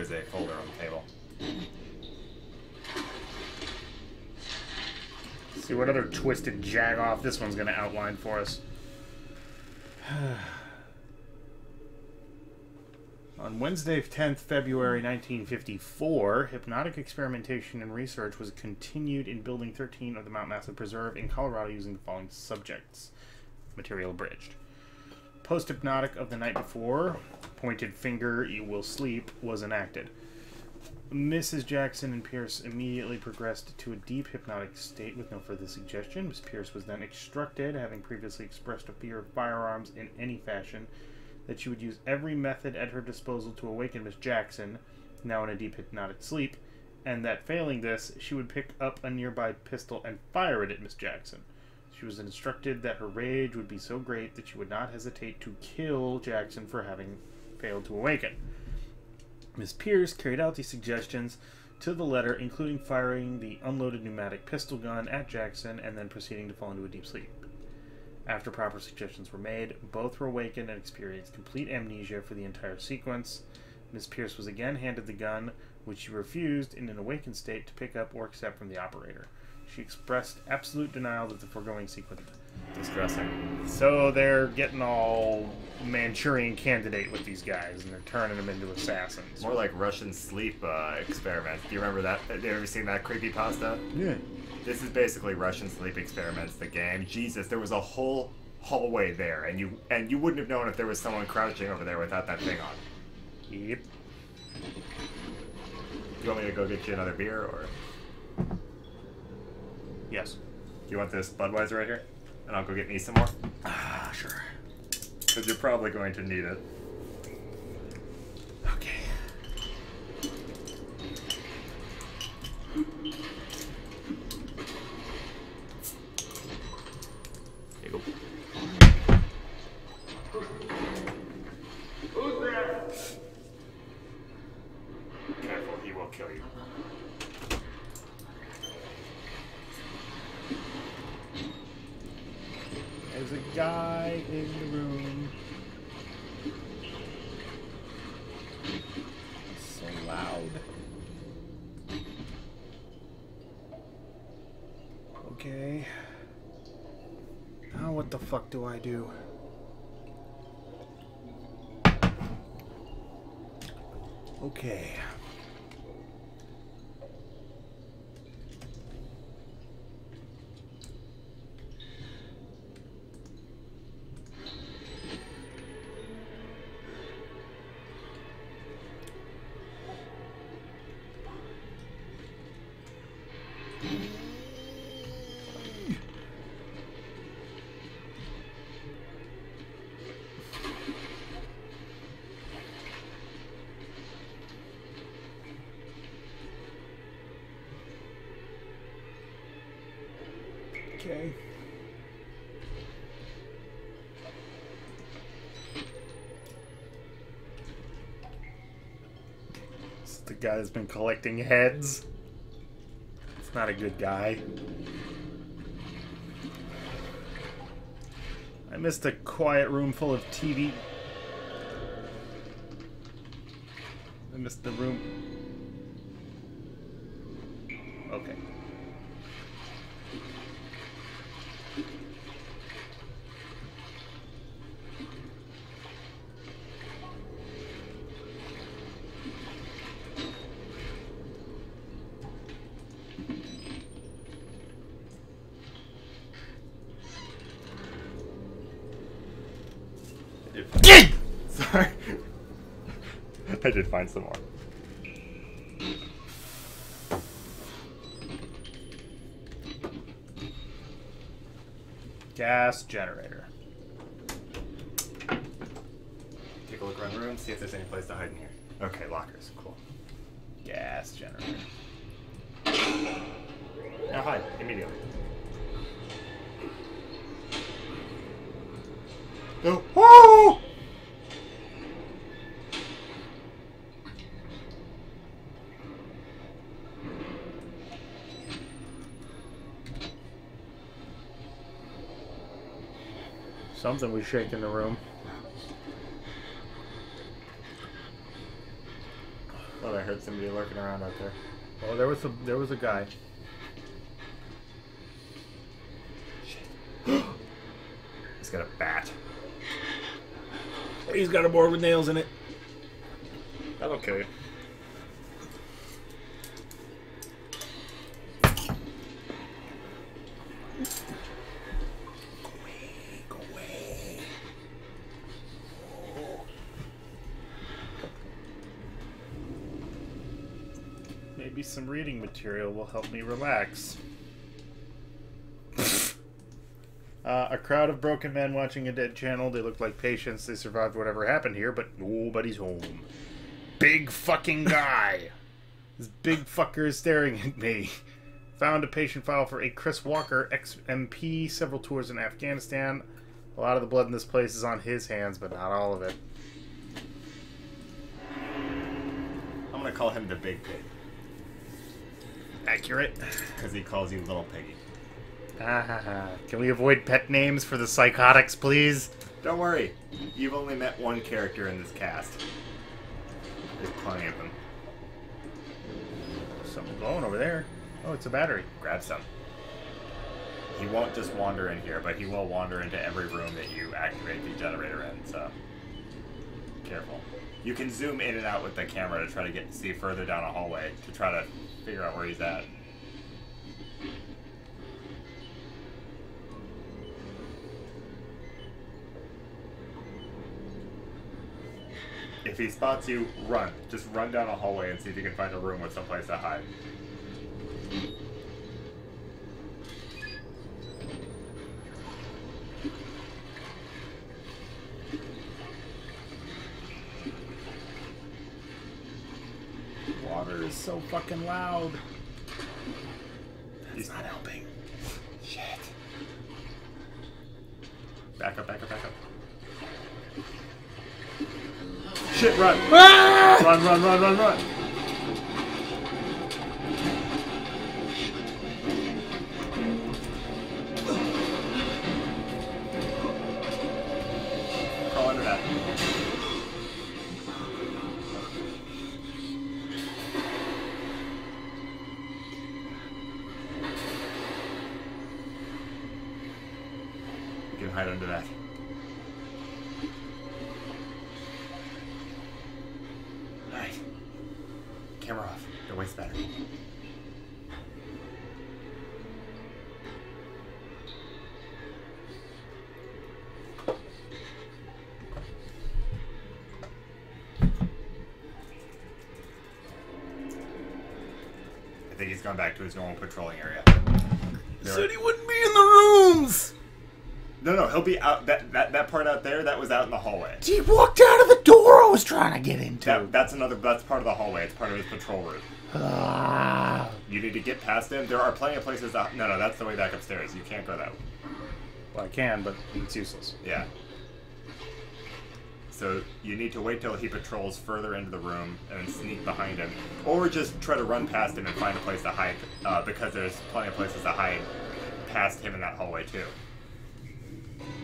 There is a folder on the table. Let's see what other twisted jag-off this one's gonna outline for us. On Wednesday, 10th February 1954, hypnotic experimentation and research was continued in Building 13 of the Mount Massive Preserve in Colorado using the following subjects. Material abridged. Post-hypnotic of the night before, pointed finger, you will sleep, was enacted. Mrs. Jackson and Pierce immediately progressed to a deep hypnotic state with no further suggestion. Miss Pierce was then instructed, having previously expressed a fear of firearms in any fashion, that she would use every method at her disposal to awaken Miss Jackson, now in a deep hypnotic sleep, and that failing this, she would pick up a nearby pistol and fire it at Miss Jackson. She was instructed that her rage would be so great that she would not hesitate to kill Jackson for having failed to awaken. Miss Pierce carried out these suggestions to the letter, including firing the unloaded pneumatic pistol gun at Jackson and then proceeding to fall into a deep sleep. After proper suggestions were made, both were awakened and experienced complete amnesia for the entire sequence. Miss Pierce was again handed the gun, which she refused in an awakened state to pick up or accept from the operator. She expressed absolute denial that the foregoing sequence was distressing. So they're getting all Manchurian Candidate with these guys, and they're turning them into assassins. More like Russian sleep experiments. Do you remember that? Have you ever seen that creepypasta? Yeah. This is basically Russian sleep experiments, the game. Jesus, there was a whole hallway there, and you wouldn't have known if there was someone crouching over there without that thing on. Yep. Do you want me to go get you another beer, or...? Yes. Do you want this Budweiser right here? And I'll go get me some more? Ah, sure. Because you're probably going to need it. Okay. Okay. Now what the fuck do I do? Okay. Okay. This is the guy that's been collecting heads. It's not a good guy. I missed a quiet room full of TV. I missed the room. Okay. Sorry. I did find some more. Gas generator. Take a look around the room, see if there's any place to hide in here. Okay, lockers. Cool. Gas generator. Now hide immediately. No. Oh! Something was shaking the room. thought I heard somebody lurking around out there. Oh, there was a guy. Shit. He's got a bat. He's got a board with nails in it. That'll kill you. Maybe some reading material will help me relax. A crowd of broken men watching a dead channel. They look like patients. They survived whatever happened here, but nobody's home. Big fucking guy. This big fucker is staring at me. Found a patient file for a Chris Walker, ex-MP, several tours in Afghanistan. A lot of the blood in this place is on his hands, but not all of it. I'm gonna call him the Big Pig. Accurate. Because he calls you Little Piggy. Can we avoid pet names for the psychotics, please? Don't worry. You've only met one character in this cast. There's plenty of them. There's something glowing over there. Oh, it's a battery. Grab some. He won't just wander in here, but he will wander into every room that you activate the generator in, so... Careful. You can zoom in and out with the camera to try to get see further down a hallway, to try to figure out where he's at. If he spots you, run. Just run down a hallway and see if you can find a room with someplace to hide. Water is so fucking loud. He's not helping. Shit. Back up, back up, back up. Shit, run. Ah! Run, run, run, run, run. Crawl under that. You can hide under that. Camera off. It wastes battery. I think he's gone back to his normal patrolling area. He said he wouldn't be in the rooms! No, he'll be out. That part out there, that was out in the hallway. He walked out of the door I was trying to get into. That's part of the hallway. It's part of his patrol route. You need to get past him. There are plenty of places out. No, that's the way back upstairs. You can't go that way. Well, I can, but it's useless. Yeah. So you need to wait till he patrols further into the room and sneak behind him. Or just try to run past him and find a place to hide, because there's plenty of places to hide past him in that hallway, too.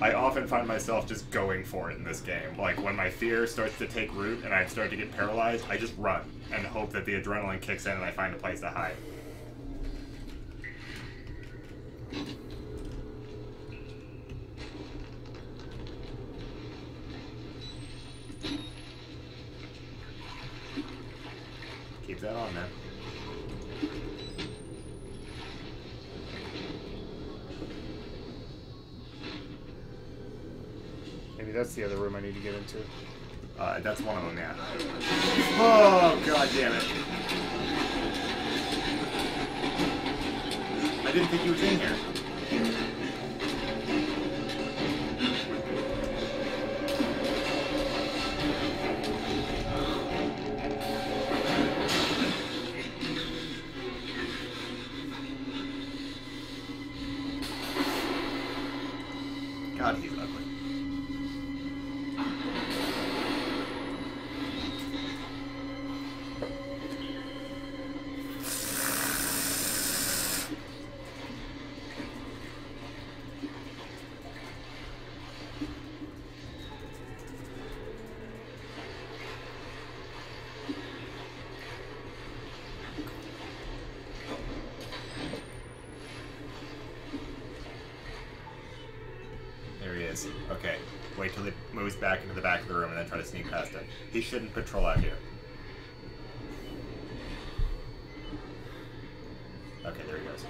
I often find myself just going for it in this game. Like, when my fear starts to take root and I start to get paralyzed, I just run and hope that the adrenaline kicks in and I find a place to hide. Keep that on, man. That's the other room I need to get into. That's one of them, yeah. Oh, god damn it. I didn't think he was in here. God, he's ugly. is. Okay, wait till he moves back into the back of the room and then try to sneak past him. He shouldn't patrol out here. Okay, there he goes.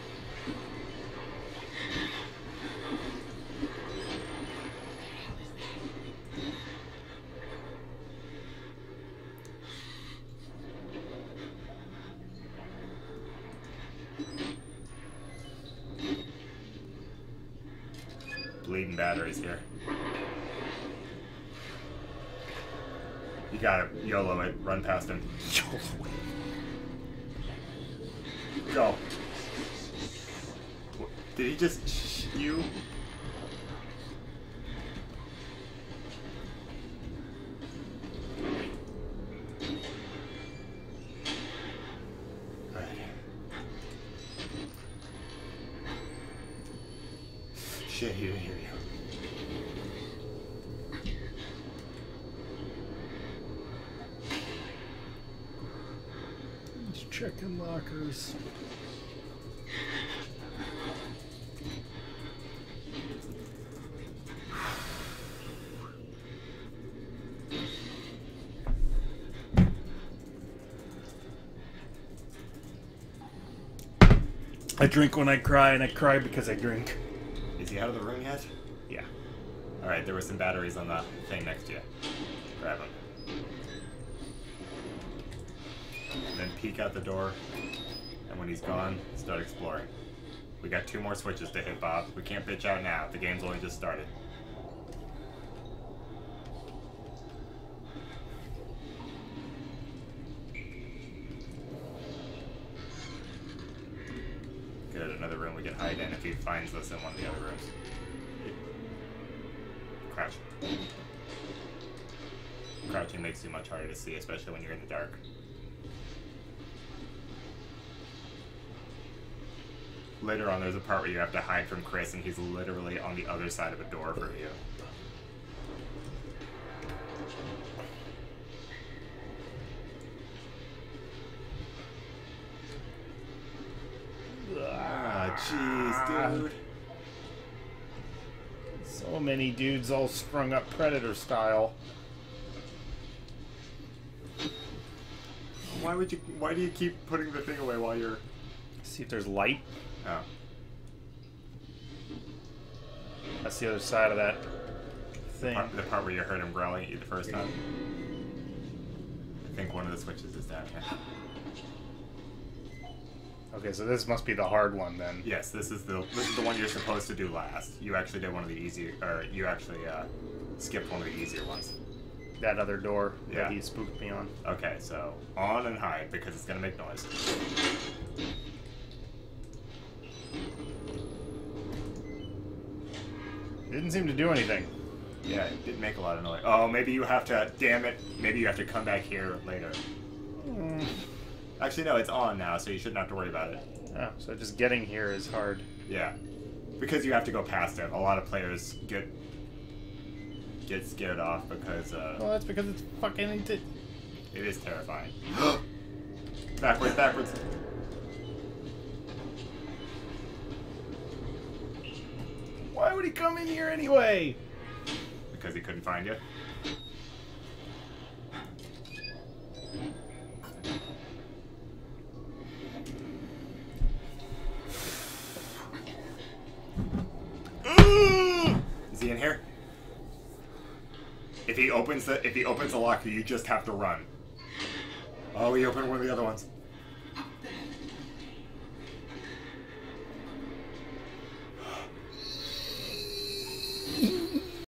Bleeding batteries here. You gotta YOLO it. Run past him. YOLO it. Go. Did he just shh you? Alright. Shit, he didn't hear you. Just checking lockers. I drink when I cry, and I cry because I drink. Is he out of the room yet? Yeah. Alright, there were some batteries on that thing next to you. Grab them. And then peek out the door, and when he's gone, start exploring. We got 2 more switches to hit, Bob. We can't bitch out now. The game's only just started. He finds us in one of the other rooms. Crouch. Crouching makes you much harder to see, especially when you're in the dark. Later on, there's a part where you have to hide from Chris, and he's literally on the other side of a door from you. Jeez, dude. So many dudes all sprung up Predator style. Why would you? Why do you keep putting the thing away while you're? See if there's light. Oh. That's the other side of that thing. The part where you heard him growling at you the first time. I think one of the switches is down here. Okay, so this must be the hard one then. Yes, this is the one you're supposed to do last. You actually did one of the easier, or you actually skipped one of the easier ones. That other door that he spooked me on. Okay, so on and hide because it's gonna make noise. It didn't seem to do anything. Yeah, it did make a lot of noise. Oh, maybe you have to. Damn it! Maybe you have to come back here later. Mm. Actually, no, it's on now, so you shouldn't have to worry about it. Oh, so just getting here is hard. Yeah. Because you have to go past it. A lot of players get scared off because, well, that's because it's fucking... It is terrifying. Backwards, backwards. Why would he come in here anyway? Because he couldn't find you. In here, if he opens the locker, you just have to run. Oh, he opened one of the other ones.